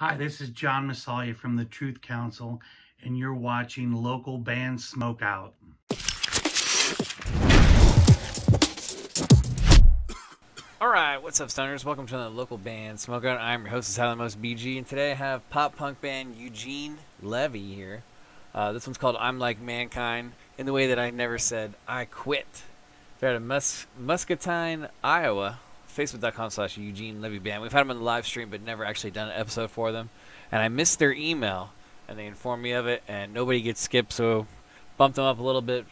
Hi, this is John Massalia from the Truth Council, and you're watching Local Band Smokeout. Alright, what's up, stoners? Welcome to the Local Band Smokeout. I'm your host, Tyler Mosby-Gee, and today I have pop punk band Eugene Levy here. This one's called I'm Like Mankind, in the way that I never said I quit. They're out of Muscatine, Iowa. Facebook.com/Eugene Levy Band. We've had them on the live stream, but never actually done an episode for them. And I missed their email, and they informed me of it, and nobody gets skipped, so bumped them up a little bit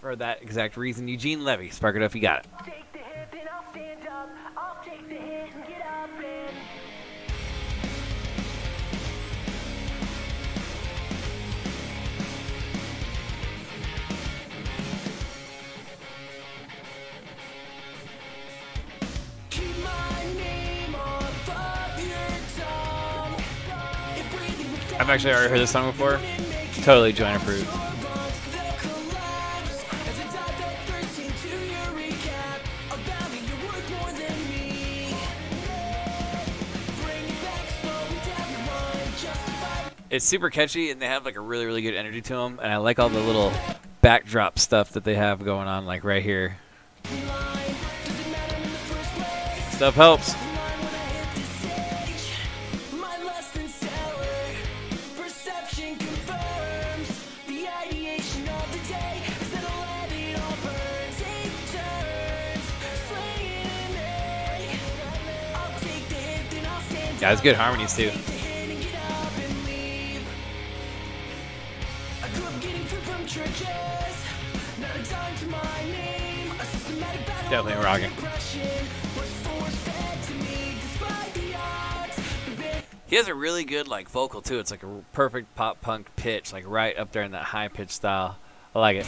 for that exact reason. Eugene Levy, spark it up, you got it. Take the hip and I'll stand up. I'll take the hit and get up and... I've actually already heard this song before. Totally joint approved. It's super catchy, and they have like a really, really good energy to them. And I like all the little backdrop stuff that they have going on, like right here. Stuff helps. Yeah, it's good harmonies too. Definitely rocking. He has a really good like vocal too. It's like a perfect pop punk pitch, like right up there in that high pitch style. I like it.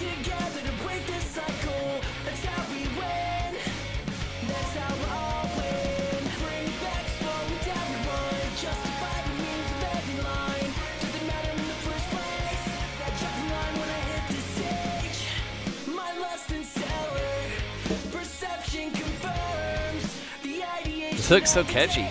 This hook's so catchy.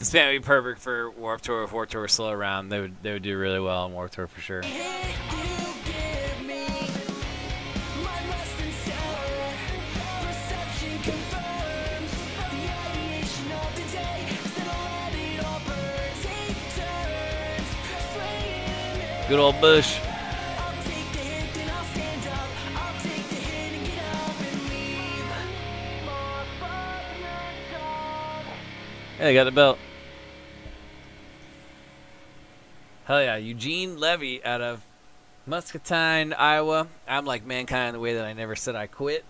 This band would be perfect for Warped Tour. If Warped Tour were still around, they would do really well on Warped Tour for sure. Good old Bush. Yeah, they got the belt. Hell yeah, Eugene Levy out of Muscatine, Iowa. I'm Like Mankind, the way that I never said I quit.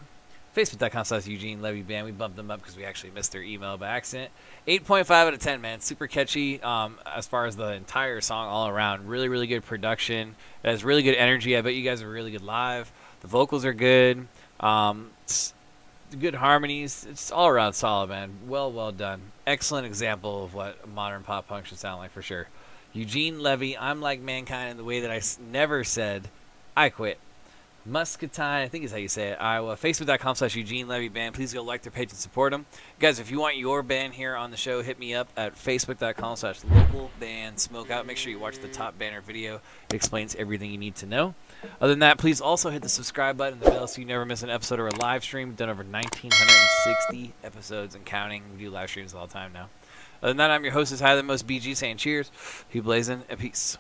Facebook.com/Eugene Levy Band. We bumped them up because we actually missed their email by accident. 8.5 out of 10, man. Super catchy as far as the entire song all around. Really, really good production. It has really good energy. I bet you guys are really good live. The vocals are good. Good harmonies. It's all around solid, man. Well, well done. Excellent example of what modern pop punk should sound like for sure. Eugene Levy, I'm Like Mankind, in the way that I never said I quit. Muscatine, I think is how you say it, Iowa. Facebook.com/Eugene Levy Band. Please go like their page and support them. Guys, if you want your band here on the show, hit me up at Facebook.com/Local Band Smokeout. Make sure you watch the top banner video. It explains everything you need to know. Other than that, please also hit the subscribe button and the bell so you never miss an episode or a live stream. We've done over 1,960 episodes and counting. We do live streams all the time now. Other than that, I'm your host, Tyler Mosby-Gee, saying cheers, keep blazing, and peace.